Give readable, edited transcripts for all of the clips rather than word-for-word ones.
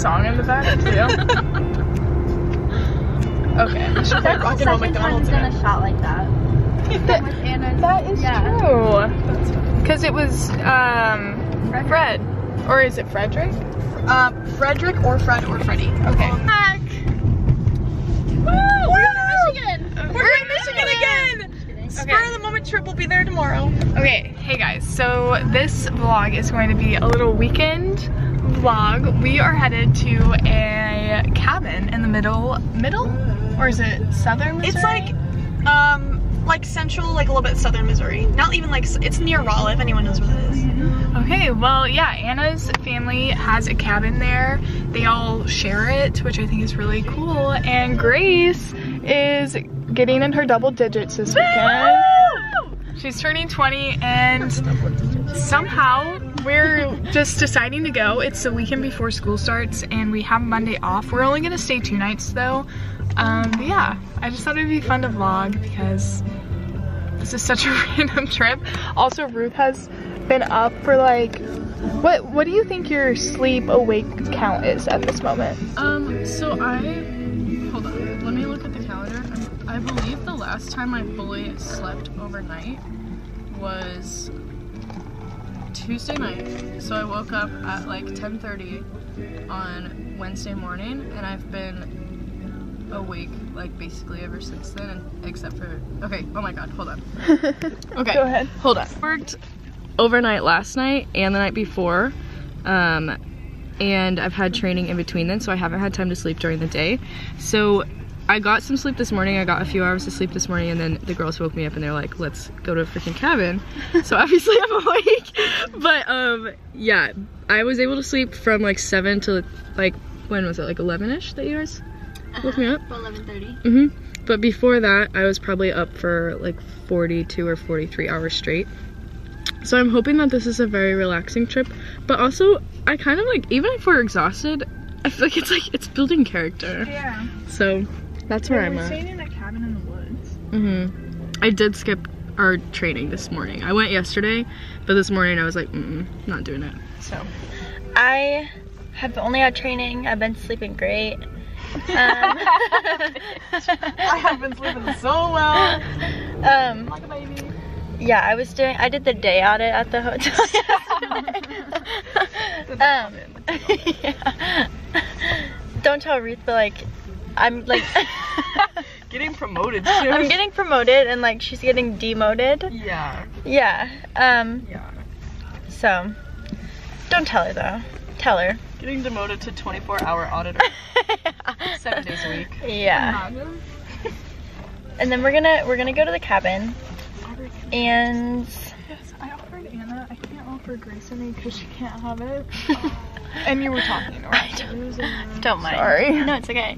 song in the back too? Okay. We should start rocking on McDonald's again. A shot like that. That is true. Because it was Fred. Or is it Frederick? Frederick or Fred or Freddie. Okay. Heck. Woo! We're in Michigan. We're in Michigan again. Spur of the moment trip will be there tomorrow. Okay. Hey guys. So this vlog is going to be a little weekend vlog. We are headed to a cabin in the middle, or is it southern Missouri? It's like central, like a little bit southern Missouri. Not even like, it's near Rolla if anyone knows where that is. Okay, well yeah, Anna's family has a cabin there. They all share it, which I think is really cool. And Grace is getting in her double digits this weekend. She's turning 20 and somehow we're just deciding to go. It's the weekend before school starts and we have Monday off. We're only gonna stay 2 nights though. But yeah, I just thought it'd be fun to vlog because this is such a random trip. Also, Ruth has been up for like, what do you think your sleep awake count is at this moment? So hold on, let me look at the calendar. I believe the last time I fully slept overnight was Tuesday night. So I woke up at like 10:30 on Wednesday morning and I've been awake like basically ever since then, except for okay, hold on, worked overnight last night and the night before, and I've had training in between then, so I haven't had time to sleep during the day. So I got some sleep this morning, I got a few hours of sleep this morning, and then the girls woke me up and they're like, let's go to a freaking cabin. So obviously I'm awake, but yeah, I was able to sleep from like 7 to like, when was it, like 11ish that you guys woke me up? 11:30. Mm-hmm. But before that, I was probably up for like 42 or 43 hours straight. So I'm hoping that this is a very relaxing trip. But also, I kind of like, even if we're exhausted, I feel like it's building character. Yeah. So that's where I'm at. We're staying in a cabin in the woods. Mm-hmm. I did skip our training this morning. I went yesterday, but this morning I was like, not doing it. So I have only had training. I've been sleeping great. I have been sleeping so well. Like a baby. Yeah, I did the day audit at the hotel yesterday. Yeah. Don't tell Ruth, but like, I'm like getting promoted soon. I'm getting promoted and like she's getting demoted. Yeah. Yeah. Yeah. So, don't tell her though. Tell her. Getting demoted to 24-hour auditor. 7 days a week. Yeah. And then we're gonna go to the cabin. And yes, I offered Anna. I can't offer Grace and me because she can't have it. And you were talking. Right? Don't mind. Sorry. No, it's okay.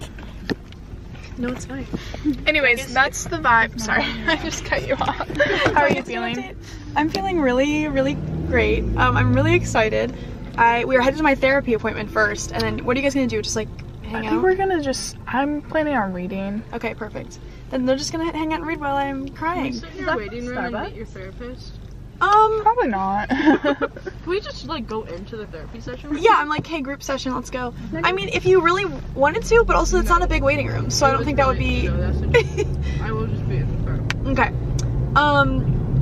No, it's fine. Anyways, that's the vibe. Sorry, I just cut you off. How are you feeling? I'm feeling really, really great. I'm really excited. We were headed to my therapy appointment first, and then what are you guys gonna do? Just like hang out? I think we're gonna just, I'm planning on reading. Okay, perfect. Then they're just gonna hang out and read while I'm crying. Can we sit in your waiting room and meet your therapist? Probably not. Can we just like go into the therapy session? Yeah, I'm like, hey, group session, let's go. I mean, if you really wanted to, but also it's not a big waiting room, so I don't think that would be. No, I will just be in the front. Okay.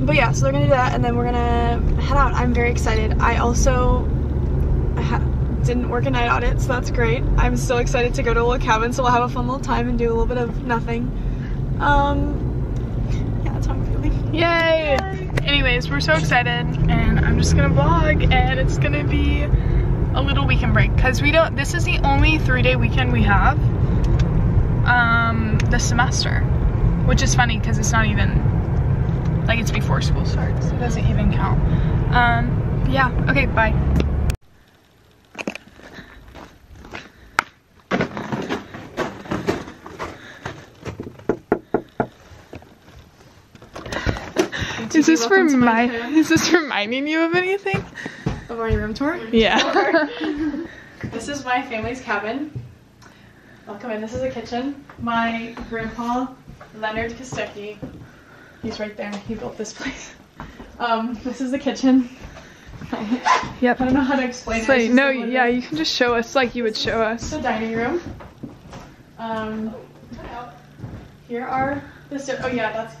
But yeah, so they're gonna do that, and then we're gonna head out. I'm very excited. I also didn't work a night audit, so that's great. I'm still excited to go to a little cabin, so we'll have a fun little time and do a little bit of nothing. Yeah, that's how I'm feeling. Yay! Anyways, we're so excited, and I'm just gonna vlog, and it's gonna be a little weekend break because we don't. This is the only 3-day weekend we have this semester, which is funny because it's not even like it's before school starts. It doesn't even count. Yeah. Okay. Bye. Is this reminding you of anything? Of our room tour? Yeah. This is my family's cabin. Welcome in. This is the kitchen. My grandpa, Leonard Kostecki, he's right there. He built this place. This is the kitchen. Yep. I don't know how to explain it. Like, no, yeah, you can just show us like you would show us. The dining room. Cutout. Here are the. Oh yeah, that's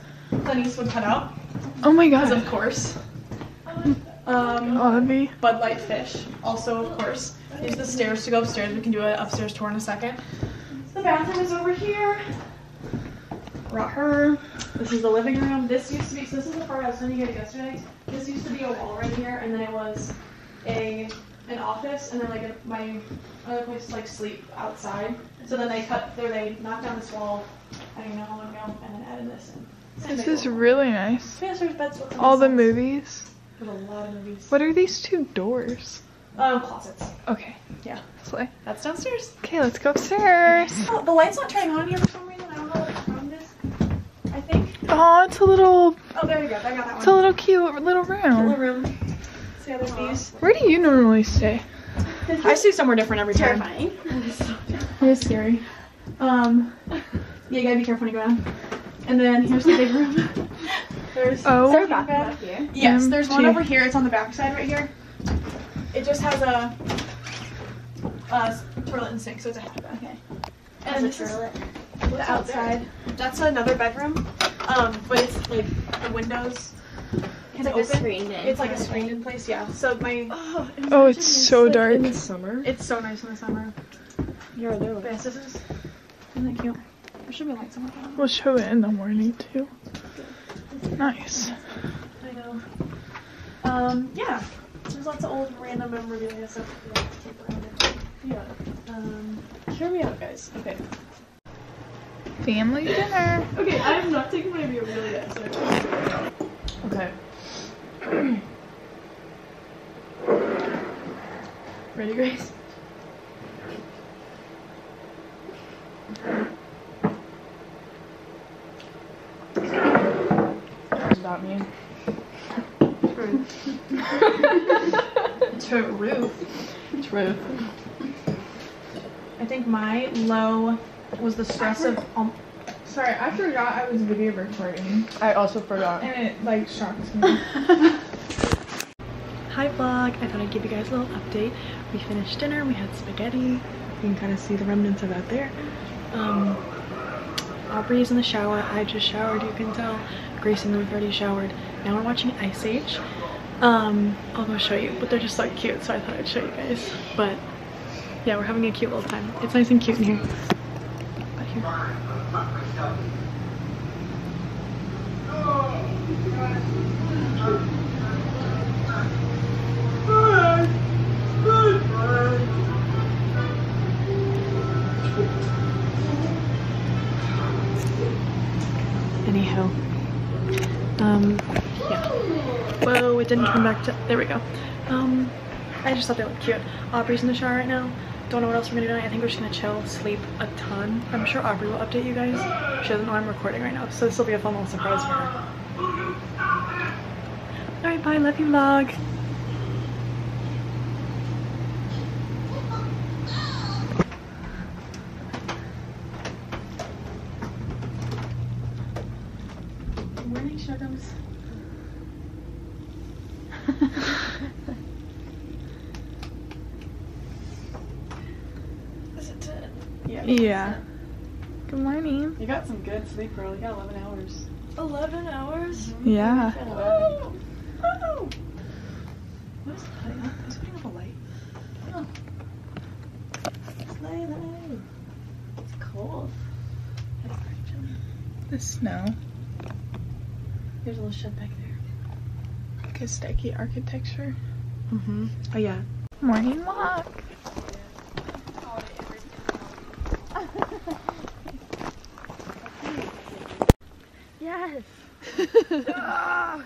the Eastwood cutout. Oh my god. Because of course. Bud Light Fish, also of course. Is the stairs to go upstairs. We can do an upstairs tour in a second. The bathroom is over here. Brought her. This is the living room. This used to be, so this is the part I was telling you guys yesterday. This used to be a wall right here, and then it was an office, and then like my other place to like sleep outside. So then they knocked down this wall, I don't know how long ago, and then added this in. This is really nice. All the movies. There's a lot of movies. What are these two doors? Closets. Okay. Yeah. That's downstairs. Okay, let's go upstairs. Oh, the light's not turning on here for some reason. I don't know what the problem is. I think. Oh, it's a little. Oh, there we go. I got that one. It's a little cute little room. Cute little room. See other views. Where do you normally stay? I stay somewhere different every time. Terrifying. It is scary. Yeah, you gotta be careful when you go down. And then here's the big room. There's a bathroom here. Yes, there's one over here. It's on the back side right here. It just has a toilet and sink, so it's a half bath. Okay. And this is the outside. That's another bedroom, but it's like the windows. It's like a screened in. It's like a screened-in place, yeah. So my it's so dark in the summer. It's so nice in the summer. You're a little. This is. Isn't that cute? There should be lights on. We'll show it in the morning too. Nice. I know. Yeah. There's lots of old random memorabilia stuff that we like to keep around. Yeah. Here we are, guys. Okay. Family dinner. Okay, I am not taking my beer really yet, so okay. Ready, Grace? That was about me. Truth. I think my low was the stress of. Sorry, I forgot I was video recording. I also forgot. And it like shocked me. Hi vlog. I thought I'd give you guys a little update. We finished dinner. We had spaghetti. You can kind of see the remnants of out there. Aubrey's in the shower. I just showered. You can tell. Grace and them have already showered. Now we're watching Ice Age. I'll go show you, but they're just like cute, so I thought I'd show you guys. But yeah, we're having a cute little time. It's nice and cute in here. But here. Anyhow, whoa, it didn't come back to, there we go. I just thought they looked cute. Aubrey's in the shower right now. Don't know what else we're gonna do tonight. I think we're just gonna chill, sleep a ton. I'm sure Aubrey will update you guys. She doesn't know I'm recording right now, so this will be a fun little surprise for her. All right, bye, love you, vlog. Good morning, Shugums. Is it 10? Yeah. Yeah. Good morning. You got some good sleep, girl. You got 11 hours. 11 hours? Mm-hmm. Yeah. Oh. Oh. What is putting up? Who's putting up a light? Oh. It's cold. The snow. There's a little shed back there. Kostecki architecture. Mm-hmm. Oh yeah. Morning walk. Yes. Ah!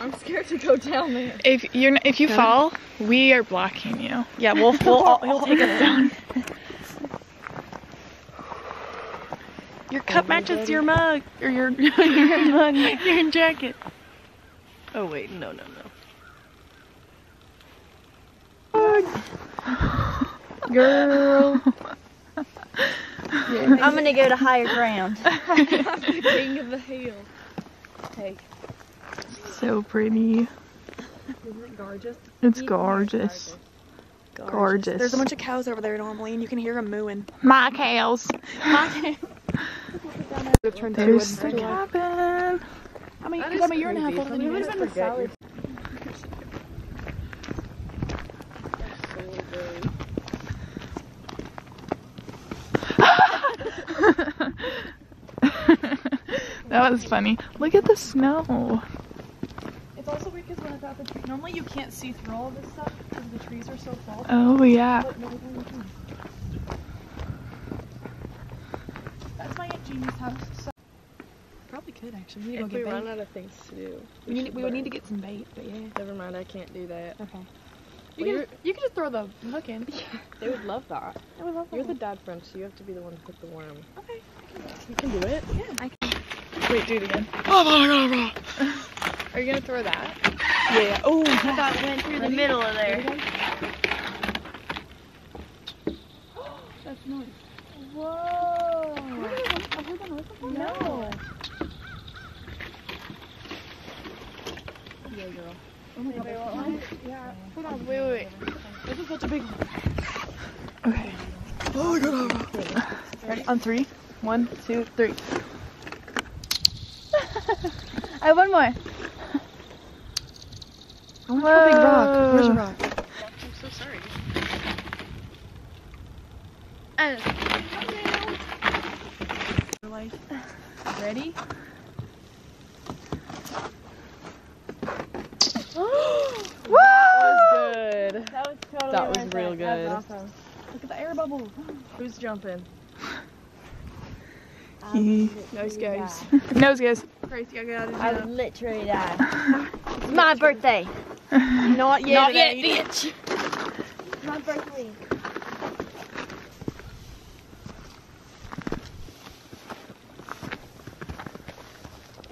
I'm scared to go down there. If you fall, we are blocking you. Yeah, he'll take us down. Your cup matches your mug, or your mug, your jacket. Oh wait, no. Girl. I'm gonna go to higher ground. I'm the king of the hill. Hey. So pretty. Isn't it gorgeous? It's gorgeous. Gorgeous. Gorgeous. There's a bunch of cows over there normally, and you can hear them mooing. My cows. My cows. There's the cabin. I mean, because I'm a year and a half older than you. Would have been salad. That was funny. Look at the snow. It's also weird because when it's out the tree, normally you can't see through all of this stuff because the trees are so tall. Oh yeah. That's my Aunt Jeannie's house. So. Probably could actually. We need to go get bait. If we run out of things to do, we would need to get some bait. But yeah. Never mind. I can't do that. Okay. You can just throw the hook in. Yeah. They would love that. I would love that. You're the dad friend, so you have to be the one to put the worm. Okay. You can do it. Yeah. I can. Wait, do it again. Oh my god! Are you gonna throw that? Yeah. Oh, that went through the middle of there. That's nice. Whoa! Have you been looking for it? No. Yeah, girl. Oh my god. Yeah. Hold on. Wait. This is such a big one. Okay. Oh my god! Ready? On three. 1, 2, 3. I have one more. I want a big rock. Where's your rock? I'm so sorry. Ready? Woo! That was good. That was totally real good. That was awesome. Look at the air bubble. Who's jumping? Nose goes. Nose goes. Gracie, I got it. I would literally die. It's my birthday. Not yet. Not yet, bitch. It's my birthday.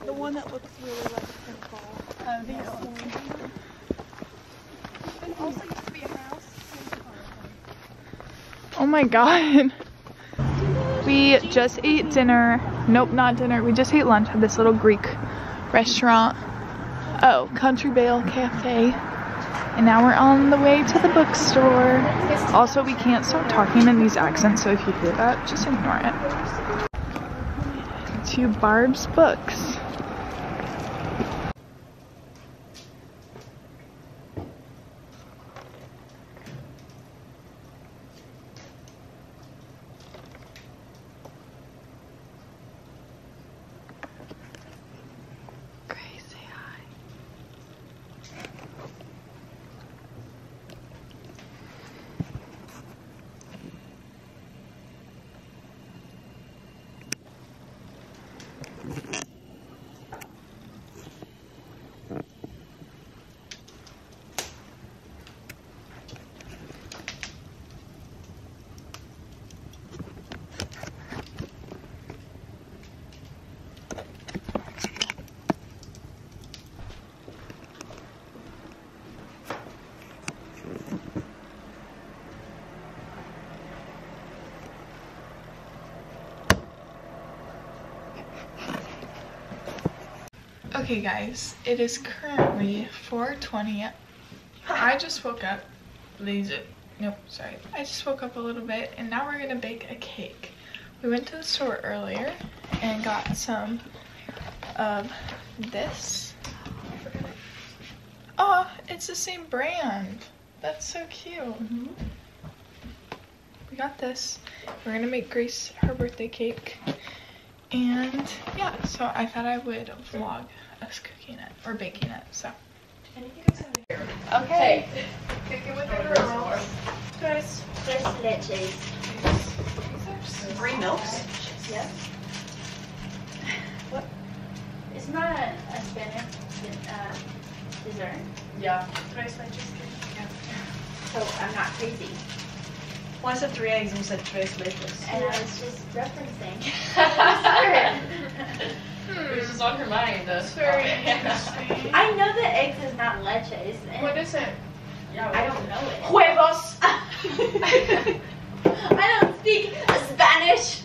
The one that looks really like it's going to fall. Oh, the other one. It also used to be a house. Oh my god. We just ate dinner. Nope, not dinner. We just ate lunch at this little Greek restaurant. Oh, Country Bale Cafe. And now we're on the way to the bookstore. Also, we can't stop talking in these accents, so if you hear that, just ignore it. To Barb's Books. Okay guys, it is currently 4:20. I just woke up. Nope, sorry. I just woke up a little bit and now we're gonna bake a cake. We went to the store earlier and got some of this. Oh, it's the same brand. That's so cute. Mm-hmm. We got this. We're gonna make Grace her birthday cake. And yeah, so I thought I would vlog us cooking it or baking it. So, okay, cooking with the girls. There's leches. Three milks? Yes. What? It's not a Spanish dessert. Yeah. Tres leches. Yeah. So I'm not crazy. Well, I said 3 eggs and you said 3 leches. And I was just referencing. It was just on her mind. That's very interesting. I know that eggs is not leches. What is it? Yeah, I don't know it. Huevos! I don't speak Spanish!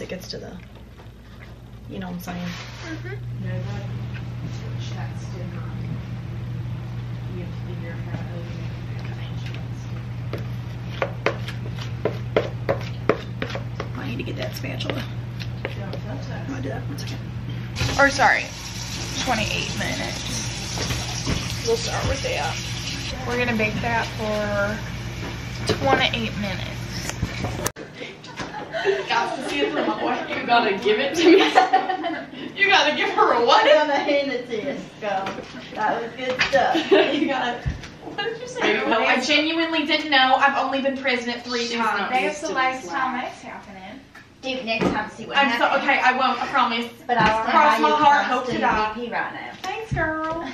once it gets to the, you know what I'm saying? Mm-hmm. Nobody checks to not. You have to figure out how to open it. I need to get that spatula. I'm gonna do that one second. Or sorry, 28 minutes. We'll start with that. We're gonna bake that for 28 minutes. You gotta give it to me. You gotta give her a what? I'm gonna hand it to you. Go. That was good stuff. You gotta. What did you say? No, I genuinely didn't know. I've only been president 3 times. That's the last time that's happening. Do it next time to see what happens. I'm so, okay, I won't, I promise. But I'll cross my heart, hope to die. Right now. Thanks, girl.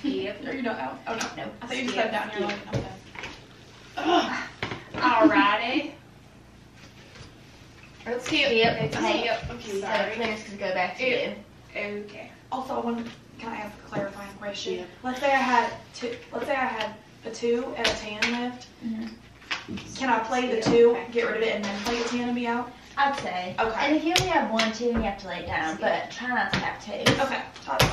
Skip. Are you not out? Oh, no. I thought you just sat down here like, I'm done. Alrighty. Let's see it. Yep. Okay, sorry. Clearance can go back to you. Okay. Also, I wanted to, can I ask a clarifying question? Yeah. Let's say I had a 2 and a 10 left. Mm-hmm. Can I play the 2, get rid of it, and then play the 10 and be out? I'd say. Okay. And if you only have 1, 2, you have to lay it down, but try not to have 2. Okay.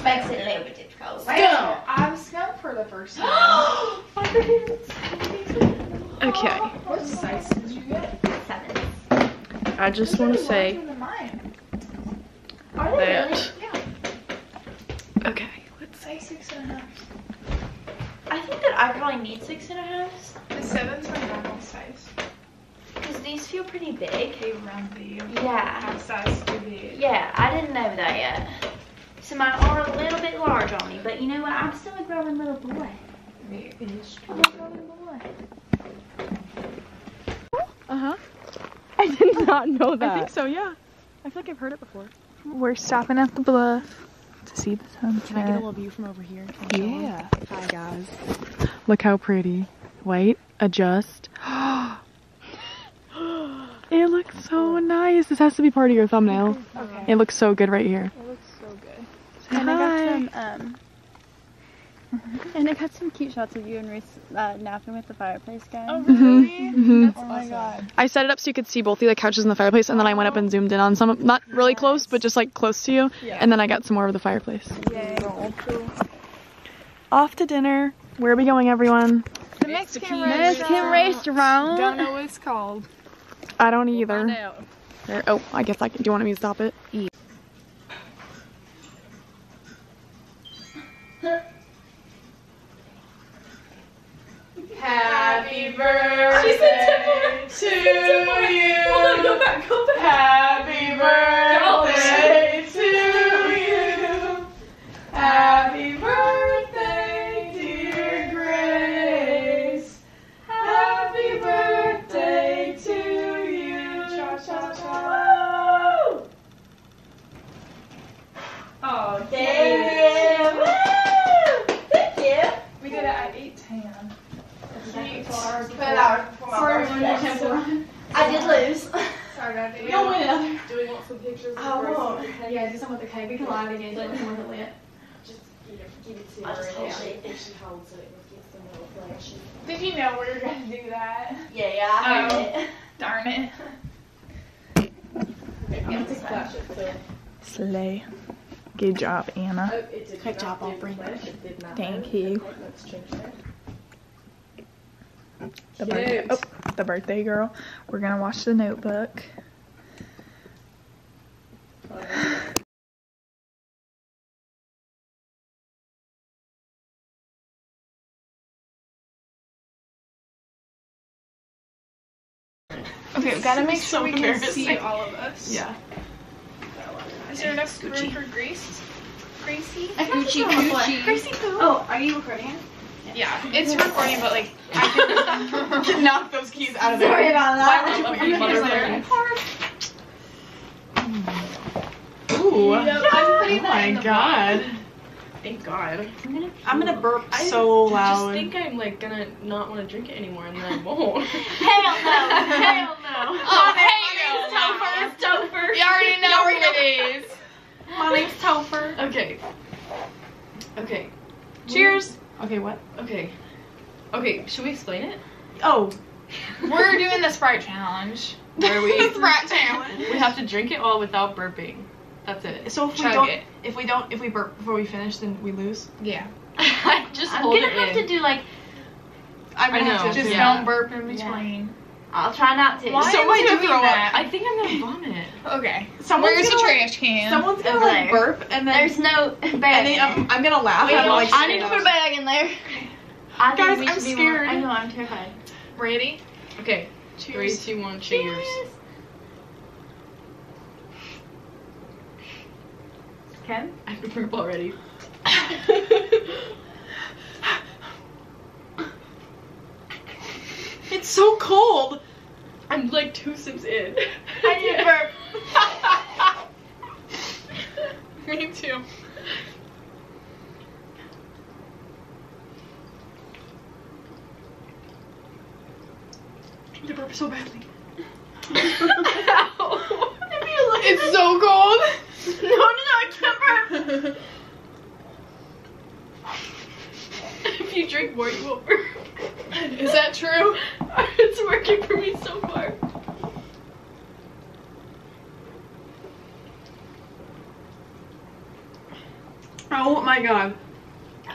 Makes it a little bit difficult. Scum! I'm scum for the first time. Okay. What size did you get? 7. I just want to say that. Okay, let's say 6.5. I think that I probably need 6.5. The 7's my normal size. Because these feel pretty big. They run big. Yeah. Half size too big. Yeah, I didn't know that yet. So mine are a little bit large on me, but you know what? I'm still a growing little boy. It is true. I'm a growing boy. Uh-huh. I did not know that. I think so, yeah. I feel like I've heard it before. We're stopping at the bluff. To see the sunset. Can I get a little view from over here? Yeah. Hi guys. Look how pretty. Wait, adjust. It looks so nice. This has to be part of your thumbnail. Okay. It looks so good right here. It looks so good. Say and hi. I got some, and I got some cute shots of you and Reese napping with the fireplace guy. Oh really? Mm-hmm. That's awesome. Oh my god. I set it up so you could see both of the couches and the fireplace, and then I went up and zoomed in on some, not really close, but just like close to you. Yeah. And then I got some more of the fireplace. Yay. Cool. Off to dinner. Where are we going, everyone? The Mexican restaurant. Don't know what it's called. I don't either. There, oh, I guess I can. Do you want me to stop it? Eat. Happy birthday to you. Hold on, go back, go back. Happy birthday to you. Happy birthday, dear Grace. Happy birthday to you. Cha cha cha. Oh, damn. Woo! Thank you. We got to eat tan. I did lose. Sorry, guys. We don't win another. Do we want some pictures? I won't. Yeah, do some with the cake. We can lie again. Do some with the lint. Just give it to her. If she holds it, it gets a little flashy. Did you know we were going to do that? Yeah, yeah. I heard it. Darn it. Slay. Good job, Anna. Good job, Aubrey. Thank you. The birthday girl. We're gonna watch The Notebook. Okay, we gotta make sure we can see all of us. Yeah. Is there enough room for Grace? Gracie? Gucci. Gracie Poo. Oh, are you recording? Yeah, it's recording, but like, I can knock those keys out of there. Sorry about that. Why would you put your keys there? Ooh. Yep. Oh my god. Thank god. I'm gonna burp so loud. I just think I'm like gonna not want to drink it anymore, and then I won't. Hell no. Hell no. Oh, hey, it's Topher. You already know who it is. My name's Topher. Okay. Okay. Cheers. Okay, what? Okay. Okay, should we explain it? Oh. We're doing the Sprite challenge. where we Sprite challenge. We have to drink it all without burping. That's it. So if we burp before we finish, then we lose. Yeah. I'm gonna have to just don't burp in between. Yeah. I'll try not to. Why am I doing that? I think I'm gonna vomit. Okay. Where's the trash can? Someone's gonna like burp and then there's no bag. I'm gonna laugh. I need to put a bag in there. Guys, I'm scared. I know, I'm terrified. Ready? Okay. Cheers. 3, 2, 1. Cheers. Okay. I have to burp already. It's so cold. I'm like 2 sips in. I need to burp. Me too. I need to burp so badly. It's so cold. No, I can't burp. If you drink more, you won't burp. Is that true? It's working for me so far. Oh my god.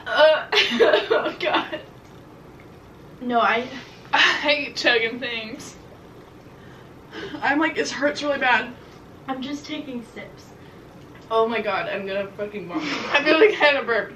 Oh god. No, I hate chugging things. I'm like, it hurts really bad. I'm just taking sips. Oh my god, I'm gonna fucking vomit. I feel like I had a burp.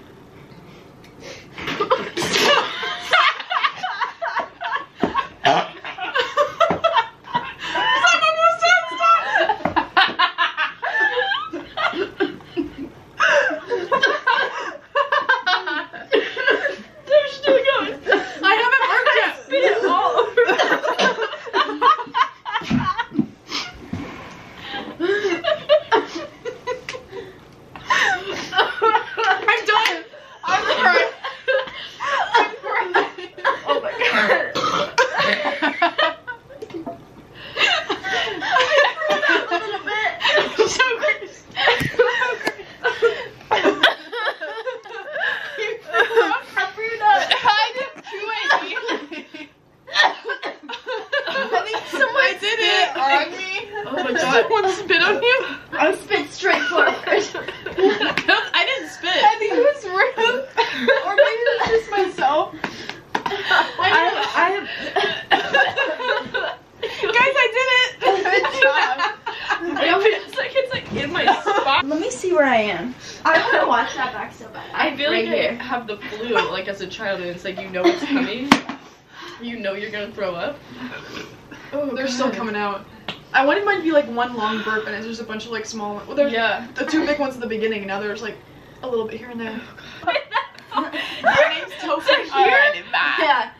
Childhood, it's like you know it's coming. You know you're gonna throw up. Oh, they're God. Still coming out. I wanted mine to be like one long burp, and it's just a bunch of like small ones. Well, there's the 2 big ones at the beginning, and now there's like a little bit here and there. My name's Topher. Alrighty, bye. Yeah.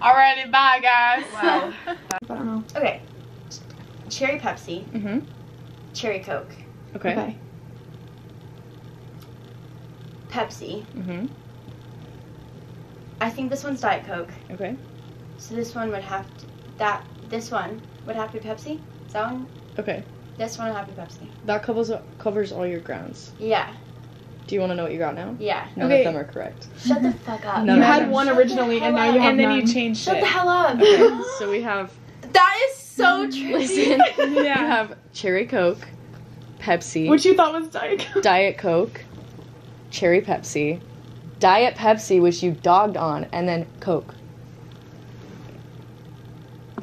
Alrighty, bye, guys. Wow. I don't know. Okay. Cherry Pepsi. Mm-hmm. Cherry Coke. Okay. Okay. Pepsi. Mm-hmm. I think this one's Diet Coke. Okay. So this one would have to... This one would have to be Pepsi? Is that one? Okay. This one would have to be Pepsi. That covers all your grounds. Yeah. Do you want to know what you got now? Yeah. None of them are correct. Shut the fuck up. You had one originally, and now you have none. And then you changed it. Shut the hell up. Okay, so we have... That is so true. Listen. Yeah. We have Cherry Coke, Pepsi... Which you thought was Diet Coke. Diet Coke, Cherry Pepsi... Diet Pepsi, which you dogged on, and then Coke.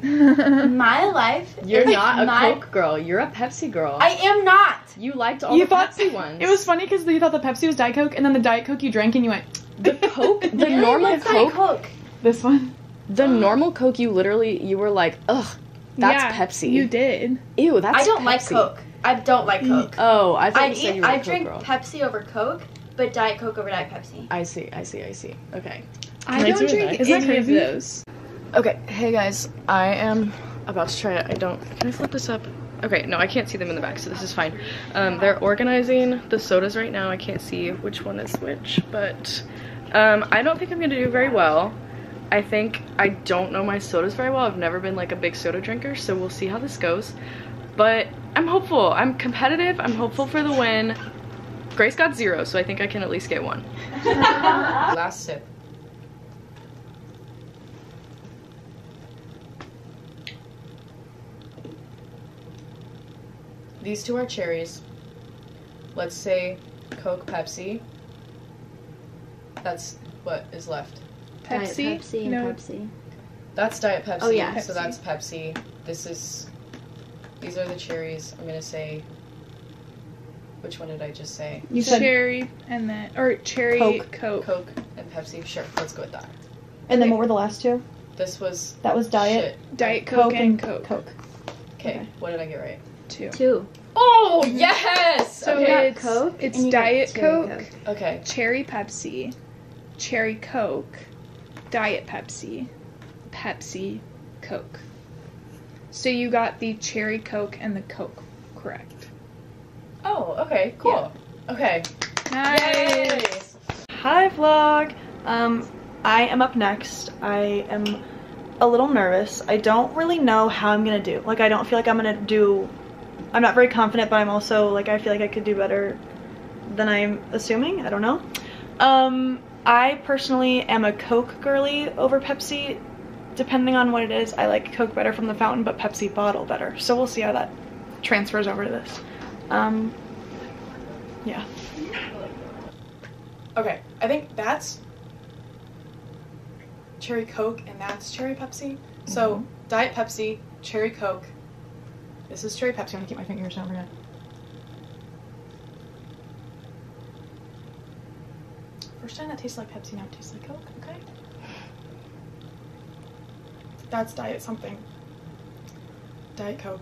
My life. You're not a Coke girl. You're a Pepsi girl. I am not. You liked all the Pepsi ones. It was funny because you thought the Pepsi was Diet Coke, and then the Diet Coke you drank, and you went. The Coke, the normal Coke. This one. The normal Coke. You literally, you were like, ugh, that's Pepsi. You did. Ew, that's. I don't like Coke. I don't like Coke. Oh, I thought you said you were a Coke girl. I drink Pepsi over Coke. But Diet Coke over Diet Pepsi. I see. Okay. I don't drink any of those. Okay, hey guys, I am about to try it. Can I flip this up? Okay, no, I can't see them in the back, so this is fine. They're organizing the sodas right now. I can't see which one is which, but I don't think I'm gonna do very well. I think I don't know my sodas very well. I've never been like a big soda drinker, so we'll see how this goes. But I'm hopeful. I'm competitive. I'm hopeful for the win. Grace got 0, so I think I can at least get 1. Last sip. These two are cherries. Let's say Coke, Pepsi. That's what is left. Pepsi? Diet Pepsi and no. Pepsi. That's Diet Pepsi. Oh, yeah. Pepsi. So that's Pepsi. This is... These are the cherries. I'm going to say... Which one did I just say? You said... Cherry and then... Or cherry, Coke. Coke and Pepsi. Sure, let's go with that. And okay. Then what were the last two? This was... That was Diet... Shit. Diet Coke and Coke. Okay, what did I get right? Two. Oh, yes! So okay. It's Coke. It's Diet Coke. Okay. Cherry Pepsi. Cherry Coke. Diet Pepsi. Pepsi. Coke. So you got the Cherry Coke and the Coke correct. Oh, okay. Cool. Yeah. Okay. Nice! Yay. Hi, vlog! I am up next. I am a little nervous. I don't really know how I'm gonna do. Like, I don't feel like I'm gonna do... I'm not very confident, but I'm also, like, I feel like I could do better than I'm assuming. I don't know. I personally am a Coke girly over Pepsi. Depending on what it is, I like Coke better from the fountain, but Pepsi bottle better. So we'll see how that transfers over to this. Yeah. Okay, I think that's Cherry Coke and that's Cherry Pepsi. Mm-hmm. So, Diet Pepsi, Cherry Coke. This is Cherry Pepsi. I'm gonna keep my fingers down for now. First time that tastes like Pepsi, now it tastes like Coke, okay? That's Diet something. Diet Coke.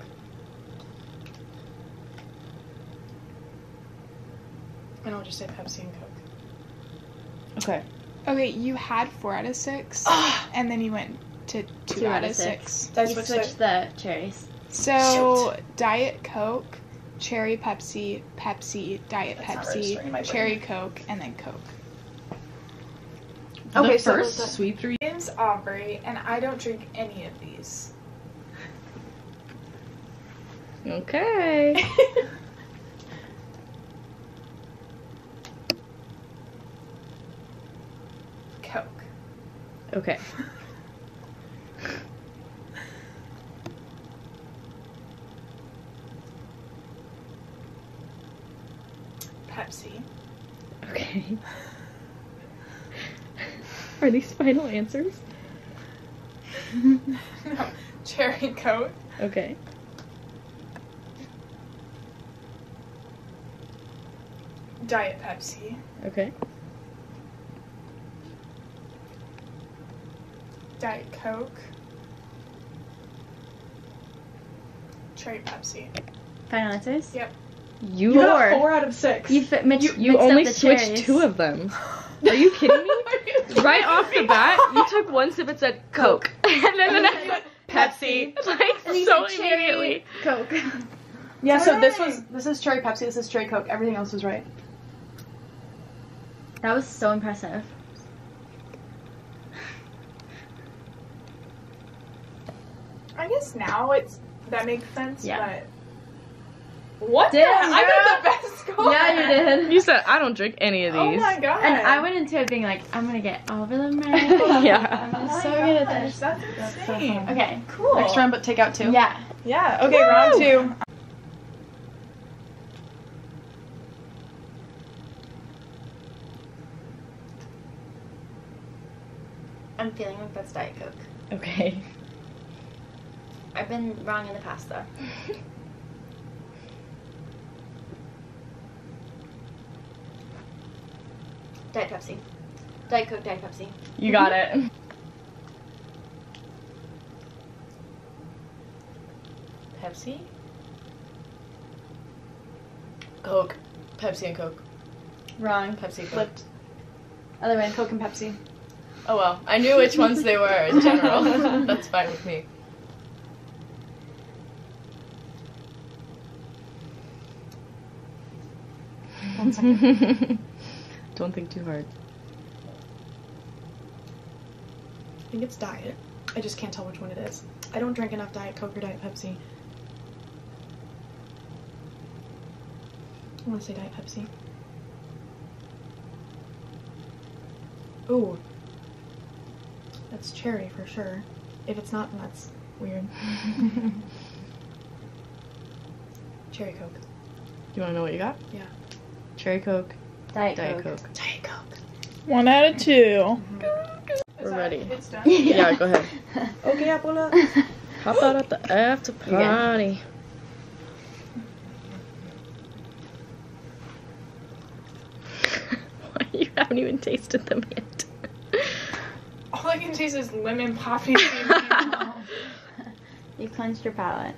And I'll just say Pepsi and Coke. Okay. Okay, you had 4 out of 6, and then you went to two out of six. You switched the cherries. So, shoot. Diet Coke, Cherry Pepsi, Pepsi, Diet Pepsi, Cherry Coke, and then Coke. Okay, so first sweep through. My name's Aubrey, and I don't drink any of these. Okay. Coke. Okay. Pepsi. Okay. Are these final answers? No. Cherry Coke. Okay. Diet Pepsi. Okay. Diet Coke. Cherry Pepsi. Final answers? Yep. You got 4 out of 6. You only switched cherries. 2 of them. Are you kidding me? Right off the bat, you took one sip and said Coke, and then the next one Pepsi. Like so immediately Coke. Yeah. All so right. This is Cherry Pepsi. This is Cherry Coke. Everything else was right. That was so impressive. I guess now that makes sense. Yeah. But... What did I got the best score? Yeah, you did. You said I don't drink any of these. Oh my god! And I went into it being like, I'm gonna get all of them right. Yeah. I'm so good at this. That's insane. So okay, cool. Next round, but take out 2. Yeah. Yeah. Okay, woo! Round 2. I'm feeling like that's Diet Coke. Okay. I've been wrong in the past though. Diet Pepsi. Diet Coke, Diet Pepsi. You got it. Pepsi? Coke. Pepsi and Coke. Wrong. Pepsi, Coke. Flipped. Other way, Coke and Pepsi. Oh well, I knew which ones they were in general. That's fine with me. One second. Don't think too hard. I think it's Diet. I just can't tell which one it is. I don't drink enough Diet Coke or Diet Pepsi. I want to say Diet Pepsi. Ooh. That's cherry for sure. If it's not, then that's weird. Cherry Coke. You want to know what you got? Yeah. Cherry Coke. Diet Coke. Diet Coke. 1 out of 2. Mm-hmm. We're ready. It's done. Yeah, go ahead. Okay, Apollo. Hop out at the after party. Why you haven't even tasted them yet? All I can taste is lemon poppy. You cleansed your palate.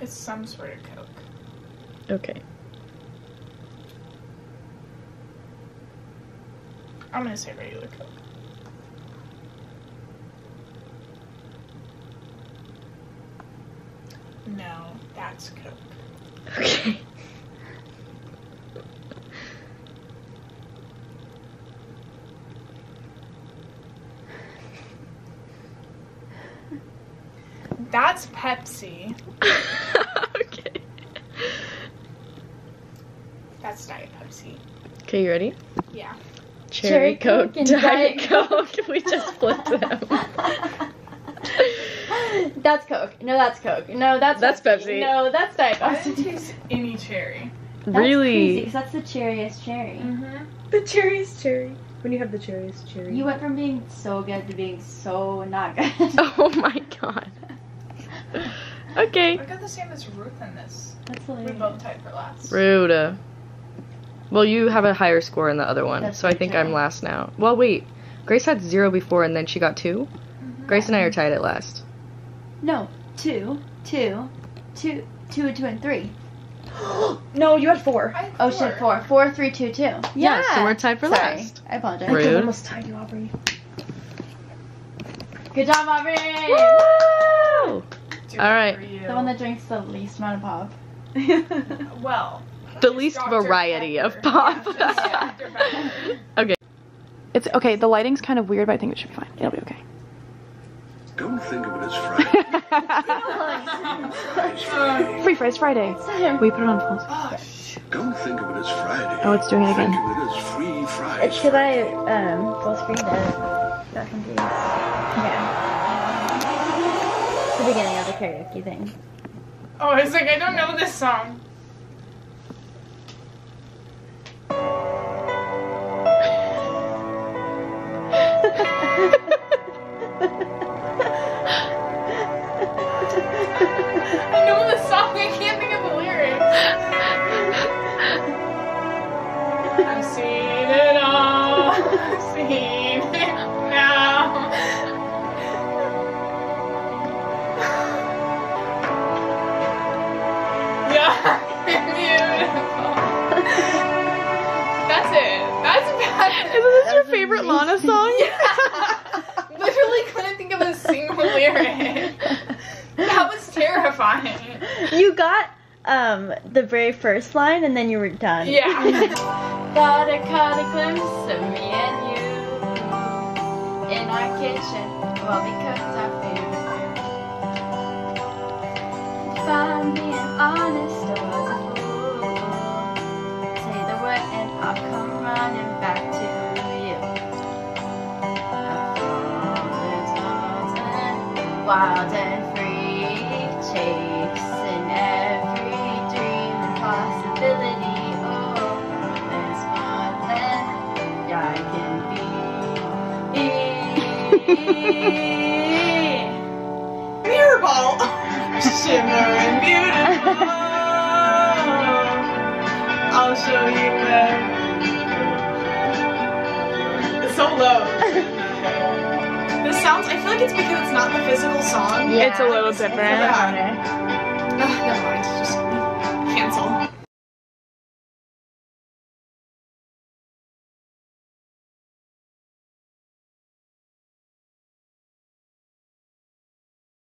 It's some sort of Coke. Okay. I'm gonna say regular Coke. No, that's Coke. Okay. That's Pepsi. Okay. That's Diet Pepsi. Okay, you ready? Yeah. Cherry Coke and Diet Coke. We just flipped them. That's Coke. No, that's Coke. No, that's Pepsi. No, that's Diet Pepsi. I didn't taste any cherry. That's really? Because that's the cherriest cherry. Mm-hmm. The cherriest cherry. When you have the cherriest cherry. You went from being so good to being so not good. Oh my god. Okay. I got the same as Ruth in this. That's hilarious. We both tied for last. Rude. Well, you have a higher score in the other one, that's so I think time. I'm last now. Well, wait. Grace had 0 before, and then she got 2? Mm-hmm. Grace and I are tied at last. No. 2, 2, 2, 2, 2, and 3. No, you had 4. I had 4. Oh, she had 4. 4, 3, 2, 2. Yeah, so we're tied for last. I apologize. Rude. I almost tied you, Aubrey. Good job, Aubrey! Woo! Alright. The one that drinks the least amount of pop. Well, the least variety of pop. Yeah, okay. It's okay, the lighting's kind of weird, but I think it should be fine. It'll be okay. Don't think of it as Friday. Free Fries Friday. We put it on pause. Oh, don't think of it as Friday. Oh, it's doing it again. Think of it as Free Fries. Should I full screen that? That can be. Yeah. Beginning of the karaoke thing. Oh, I was like, I don't know this song. I know this song, I can't think of the lyrics. I've seen it all. I've seen it now. Favorite Lana song? Yeah. Literally couldn't think of a single lyric. That was terrifying. You got the very first line and then you were done. Yeah. Caught a glimpse of me and you in our kitchen. Well, because I favored you. If I'm being honest, I was a fool. Say the word and I'll come running back to. Wild and free, chasing every dream and possibility. Oh, there's more than I can be. Mirrorball! Shimmering beautiful. I'll show you where. It's so low. This sounds, I feel like it's because it's not the physical song. Yeah, it's a little different. Never mind.